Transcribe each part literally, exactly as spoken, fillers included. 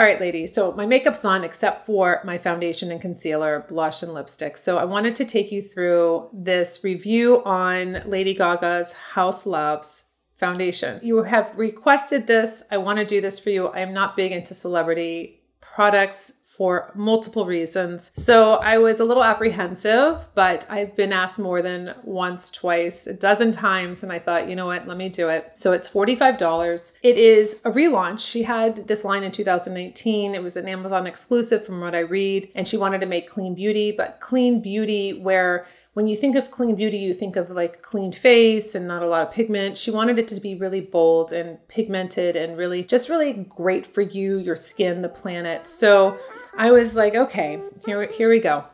All right, ladies, so my makeup's on except for my foundation and concealer, blush and lipstick. So I wanted to take you through this review on Lady Gaga's Haus Labs foundation. You have requested this. I want to do this for you. I am not big into celebrity products for multiple reasons. So I was a little apprehensive, but I've been asked more than once, twice, a dozen times. And I thought, you know what, let me do it. So it's forty-five dollars. It is a relaunch. She had this line in two thousand nineteen. It was an Amazon exclusive from what I read. And she wanted to make clean beauty, but clean beauty where when you think of clean beauty, you think of like clean face and not a lot of pigment. She wanted it to be really bold and pigmented and really just really great for you, your skin, the planet. So I was like, okay, here, here we go.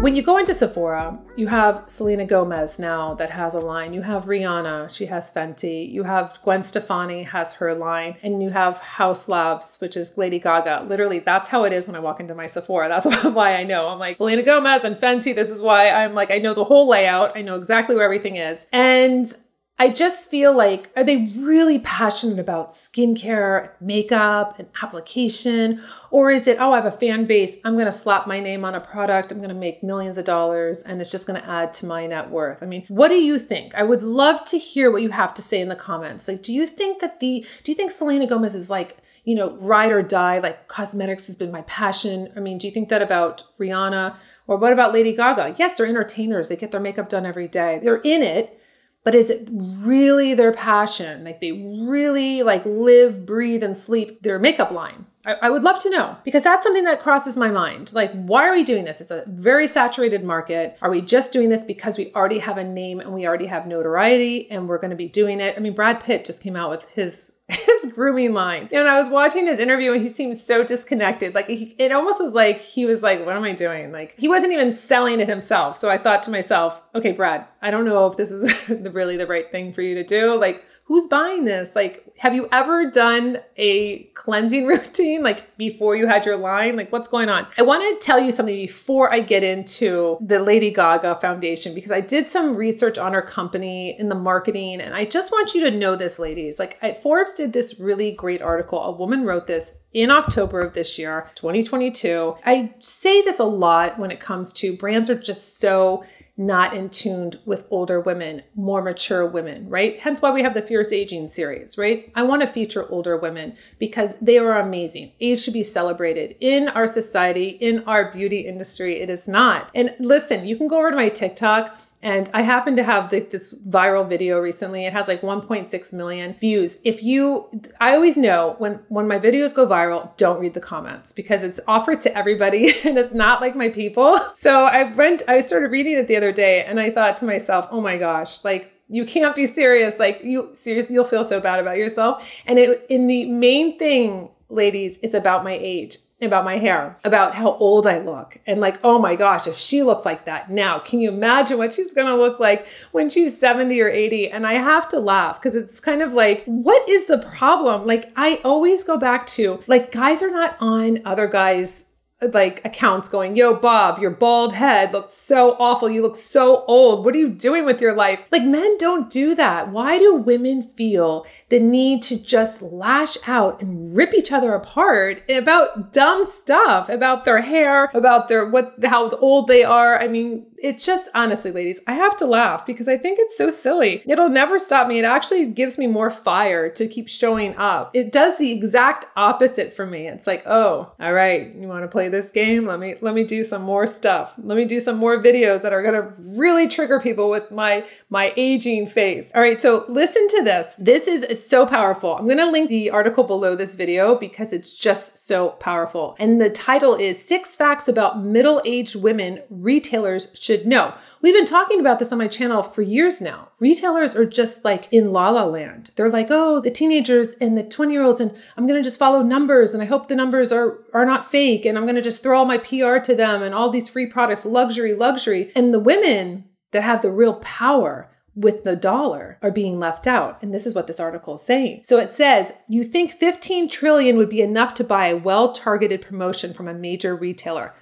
When you go into Sephora, you have Selena Gomez now that has a line. You have Rihanna, she has Fenty. You have Gwen Stefani has her line. And you have Haus Labs, which is Lady Gaga. Literally, that's how it is when I walk into my Sephora. That's why I know. I'm like, Selena Gomez and Fenty. This is why I'm like, I know the whole layout. I know exactly where everything is. And I just feel like, are they really passionate about skincare, makeup, and application? Or is it, oh, I have a fan base. I'm going to slap my name on a product. I'm going to make millions of dollars and it's just going to add to my net worth. I mean, what do you think? I would love to hear what you have to say in the comments. Like, do you think that the, do you think Selena Gomez is like, you know, ride or die, like cosmetics has been my passion. I mean, do you think that about Rihanna or what about Lady Gaga? Yes, they're entertainers. They get their makeup done every day. They're in it. But is it really their passion? Like they really like live, breathe, and sleep their makeup line. I, I would love to know because that's something that crosses my mind. Like, why are we doing this? It's a very saturated market. Are we just doing this because we already have a name and we already have notoriety and we're going to be doing it? I mean, Brad Pitt just came out with his his grooming line. And I was watching his interview and he seemed so disconnected. Like he, it almost was like, he was like, what am I doing? Like he wasn't even selling it himself. So I thought to myself, okay, Brad, I don't know if this was really the right thing for you to do. Like who's buying this? Like, have you ever done a cleansing routine? Like before you had your line, like what's going on? I want to tell you something before I get into the Lady Gaga foundation, because I did some research on her company in the marketing. And I just want you to know this, ladies, like I, Forbes did this really great article. A woman wrote this in October of this year, twenty twenty-two. I say this a lot when it comes to brands are just so not in tune with older women, more mature women, right? Hence why we have the Fierce Aging series, right? I want to feature older women because they are amazing. Age should be celebrated in our society, in our beauty industry. It is not. And listen, you can go over to my TikTok. And I happen to have the, this viral video recently. It has like one point six million views. If you, I always know when, when my videos go viral, don't read the comments because it's offered to everybody and it's not like my people. So I went, I started reading it the other day and I thought to myself, oh my gosh, like, you can't be serious. Like you seriously, you'll feel so bad about yourself. And it, in the main thing, ladies, it's about my age, about my hair, about how old I look. And like, oh my gosh, if she looks like that now, can you imagine what she's gonna look like when she's seventy or eighty? And I have to laugh because it's kind of like, what is the problem? Like I always go back to like, guys are not on other guys' like accounts going, yo, Bob, your bald head looks so awful. You look so old. What are you doing with your life? Like men don't do that. Why do women feel the need to just lash out and rip each other apart about dumb stuff, about their hair, about their, what, how old they are? I mean, it's just, honestly, ladies, I have to laugh because I think it's so silly. It'll never stop me. It actually gives me more fire to keep showing up. It does the exact opposite for me. It's like, oh, all right, you want to play this game? Let me, let me do some more stuff. Let me do some more videos that are going to really trigger people with my, my aging face. All right. So listen to this. This is so powerful. I'm going to link the article below this video because it's just so powerful. And the title is Six Facts About Middle-Aged Women Retailers Should No, we've been talking about this on my channel for years now. Retailers are just like in la la land. They're like, oh, the teenagers and the twenty year olds, and I'm going to just follow numbers. And I hope the numbers are, are not fake. And I'm going to just throw all my P R to them and all these free products, luxury, luxury. And the women that have the real power with the dollar are being left out. And this is what this article is saying. So it says, you think fifteen trillion would be enough to buy a well-targeted promotion from a major retailer.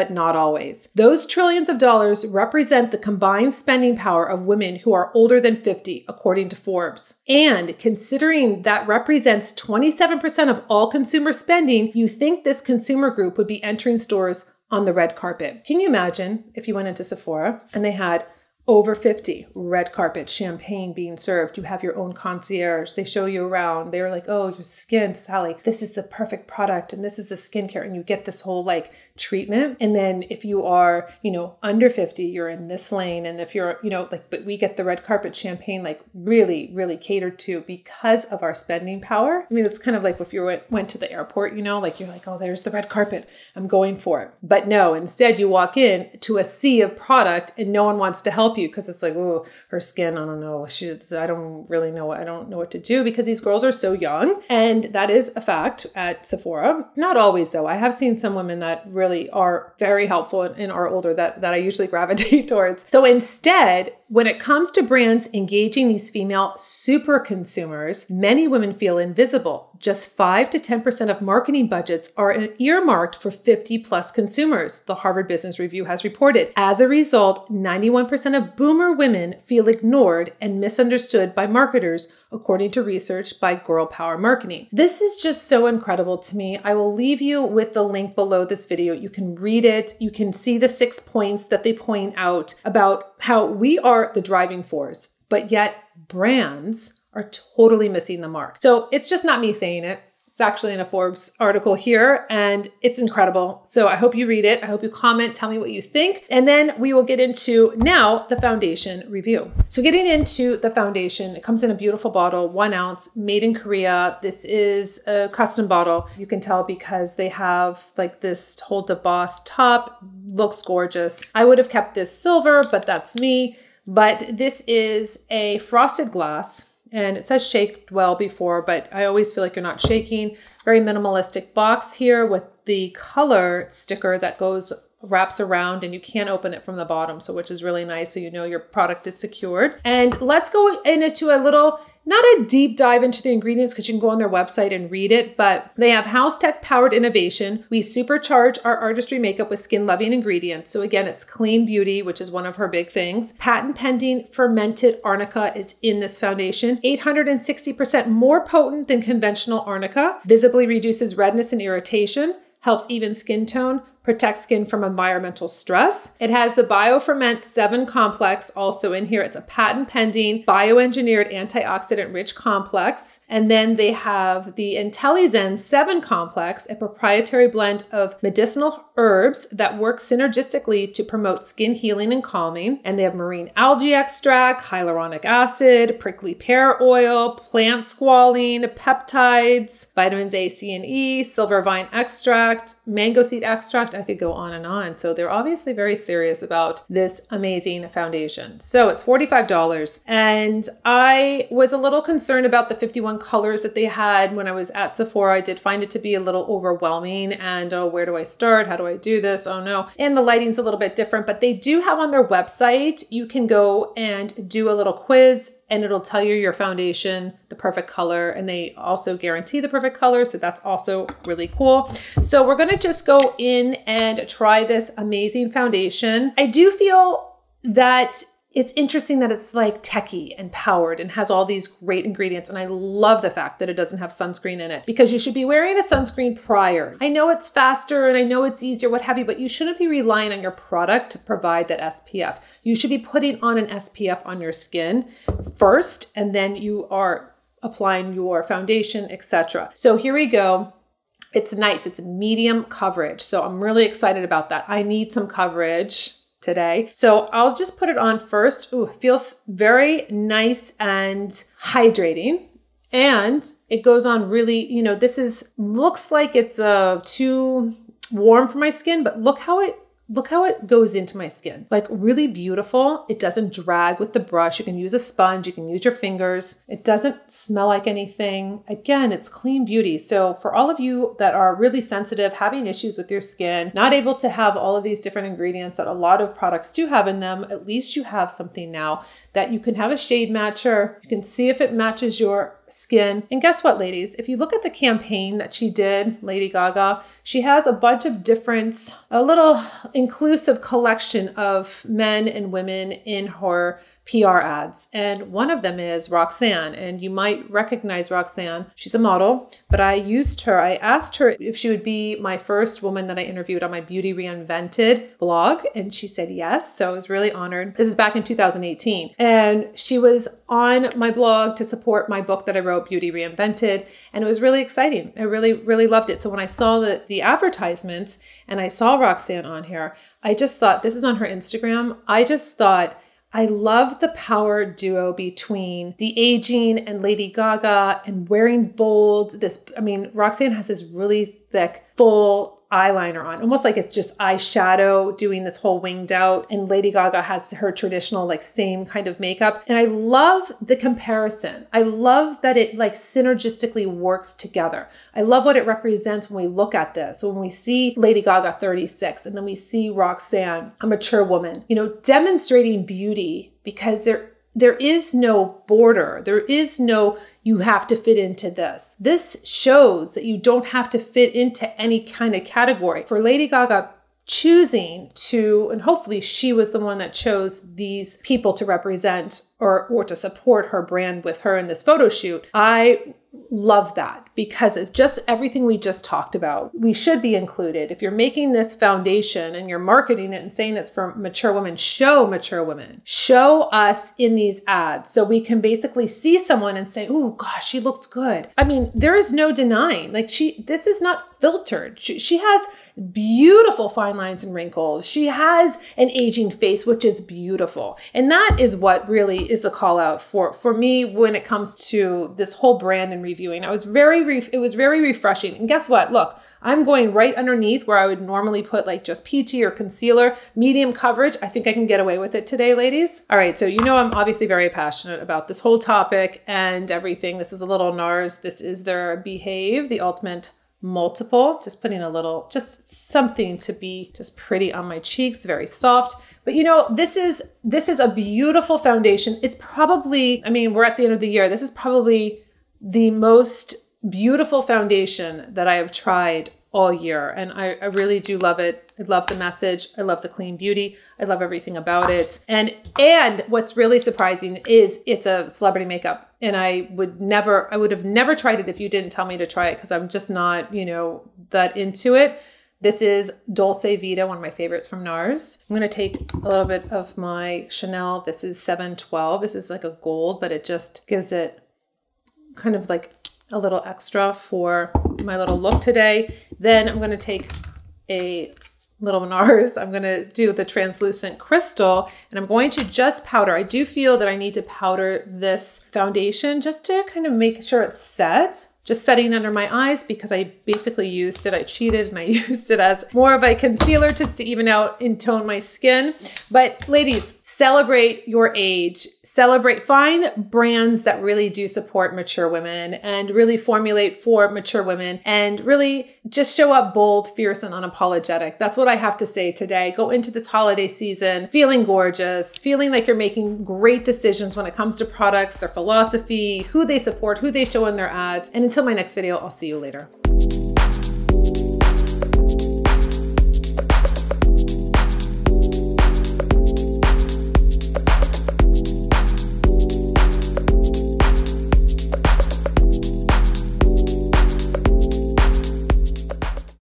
but not always. Those trillions of dollars represent the combined spending power of women who are older than fifty, according to Forbes. And considering that represents twenty-seven percent of all consumer spending, you think this consumer group would be entering stores on the red carpet. Can you imagine if you went into Sephora and they had over fifty, red carpet, champagne being served. You have your own concierge. They show you around. They're like, oh, your skin, Sally, this is the perfect product. And this is the skincare. And you get this whole like treatment. And then if you are, you know, under fifty, you're in this lane. And if you're, you know, like, but we get the red carpet champagne, like really, really catered to because of our spending power. I mean, it's kind of like if you went, went to the airport, you know, like you're like, oh, there's the red carpet. I'm going for it. But no, instead you walk in to a sea of product and no one wants to help you. Because it's like, oh, her skin, I don't know. She, I don't really know. I don't know what to do because these girls are so young. And that is a fact at Sephora. Not always though. I have seen some women that really are very helpful and, and are older that, that I usually gravitate towards. So instead, when it comes to brands engaging these female super consumers, many women feel invisible. Just five to ten percent of marketing budgets are earmarked for fifty plus consumers, the Harvard Business Review has reported. As a result, ninety-one percent of boomer women feel ignored and misunderstood by marketers, according to research by Girl Power Marketing. This is just so incredible to me. I will leave you with the link below this video. You can read it. You can see the six points that they point out about how we are the driving force, but yet brands are totally missing the mark. So it's just not me saying it. It's actually in a Forbes article here and it's incredible. So I hope you read it. I hope you comment, tell me what you think. And then we will get into now the foundation review. So getting into the foundation, it comes in a beautiful bottle, one ounce, made in Korea. This is a custom bottle. You can tell because they have like this whole debossed top, looks gorgeous. I would have kept this silver, but that's me. But this is a frosted glass. And it says shaked well before, but I always feel like you're not shaking. Very minimalistic box here with the color sticker that goes, wraps around, and you can't open it from the bottom. So, which is really nice. So you know your product is secured. And let's go into a little, not a deep dive into the ingredients because you can go on their website and read it, but they have Haus Tech powered innovation. We supercharge our artistry makeup with skin loving ingredients. So again, it's clean beauty, which is one of her big things. Patent pending fermented arnica is in this foundation. eight hundred sixty percent more potent than conventional arnica. Visibly reduces redness and irritation. Helps even skin tone, protects skin from environmental stress. It has the Bioferment seven complex also in here. It's a patent pending bioengineered antioxidant rich complex. And then they have the IntelliZen seven complex, a proprietary blend of medicinal herbs that work synergistically to promote skin healing and calming. And they have marine algae extract, hyaluronic acid, prickly pear oil, plant squalene, peptides, vitamins A, C, and E, silver vine extract, mango seed extract. I could go on and on. So they're obviously very serious about this amazing foundation. So it's forty-five dollars. And I was a little concerned about the fifty-one colors that they had when I was at Sephora. I did find it to be a little overwhelming and, oh, where do I start? How do I do this? Oh no. And the lighting's a little bit different, but they do have on their website, you can go and do a little quiz and it'll tell you your foundation, the perfect color, and they also guarantee the perfect color. So that's also really cool. So we're gonna just go in and try this amazing foundation. I do feel that it's interesting that it's like techie and powered and has all these great ingredients. And I love the fact that it doesn't have sunscreen in it because you should be wearing a sunscreen prior. I know it's faster and I know it's easier, what have you, but you shouldn't be relying on your product to provide that S P F. You should be putting on an S P F on your skin first, and then you are applying your foundation, et cetera. So here we go. It's nice. It's medium coverage. So I'm really excited about that. I need some coverage today. So I'll just put it on first. Ooh, it feels very nice and hydrating. And it goes on really, you know, this is, looks like it's uh, too warm for my skin, but look how it, look how it goes into my skin. Like really beautiful. It doesn't drag with the brush. You can use a sponge. You can use your fingers. It doesn't smell like anything. Again, it's clean beauty. So for all of you that are really sensitive, having issues with your skin, not able to have all of these different ingredients that a lot of products do have in them, at least you have something now that you can have a shade matcher. You can see if it matches your skin. And guess what, ladies? If you look at the campaign that she did, Lady Gaga, she has a bunch of different, a little inclusive collection of men and women in her P R ads. And one of them is Roxanne. And you might recognize Roxanne. She's a model, but I used her. I asked her if she would be my first woman that I interviewed on my Beauty Reinvented blog. And she said yes. So I was really honored. This is back in two thousand eighteen. And she was on my blog to support my book that I wrote, Beauty Reinvented. And it was really exciting. I really, really loved it. So when I saw the, the advertisements and I saw Roxanne on here, I just thought, this is on her Instagram. I just thought, I love the power duo between the aging and Lady Gaga and wearing bold. This, I mean, Roxanne has this really thick, full eyeliner on, almost like it's just eyeshadow doing this whole winged out, and Lady Gaga has her traditional like same kind of makeup. And I love the comparison. I love that it like synergistically works together. I love what it represents when we look at this. So when we see Lady Gaga thirty-six and then we see Roxanne, a mature woman, you know, demonstrating beauty, because there there is no border. There is no, you have to fit into this. This shows that you don't have to fit into any kind of category. For Lady Gaga choosing to, and hopefully she was the one that chose these people to represent or, or to support her brand with her in this photo shoot, I love that, because of just everything we just talked about. We should be included. If you're making this foundation and you're marketing it and saying it's for mature women, show mature women. Show us in these ads so we can basically see someone and say, oh gosh, she looks good. I mean, there is no denying. Like she, this is not filtered. She, she has beautiful fine lines and wrinkles. She has an aging face, which is beautiful. And that is what really is the call out for, for me when it comes to this whole brand and reviewing. I was very, re it was very refreshing. And guess what? Look, I'm going right underneath where I would normally put like just peachy or concealer, medium coverage. I think I can get away with it today, ladies. All right. So, you know, I'm obviously very passionate about this whole topic and everything. This is a little NARS. This is their Behave, the ultimate multiple, just putting a little, just something to be just pretty on my cheeks, very soft. But you know, this is, this is a beautiful foundation. It's probably, I mean, we're at the end of the year. This is probably the most beautiful foundation that I have tried all year. And I, I really do love it. I love the message. I love the clean beauty. I love everything about it. And, and what's really surprising is it's a celebrity makeup. And I would never, I would have never tried it if you didn't tell me to try it, because I'm just not, you know, that into it. This is Dulce Vita, one of my favorites from NARS. I'm going to take a little bit of my Chanel. This is seven twelve. This is like a gold, but it just gives it kind of like a little extra for my little look today. Then I'm going to take a little NARS. I'm going to do the translucent crystal, and I'm going to just powder. I do feel that I need to powder this foundation just to kind of make sure it's set, just setting under my eyes, because I basically used it. I cheated and I used it as more of a concealer just to even out and tone my skin. But ladies, celebrate your age, celebrate, find brands that really do support mature women and really formulate for mature women and really just show up bold, fierce, and unapologetic. That's what I have to say today. Go into this holiday season feeling gorgeous, feeling like you're making great decisions when it comes to products, their philosophy, who they support, who they show in their ads. And until my next video, I'll see you later.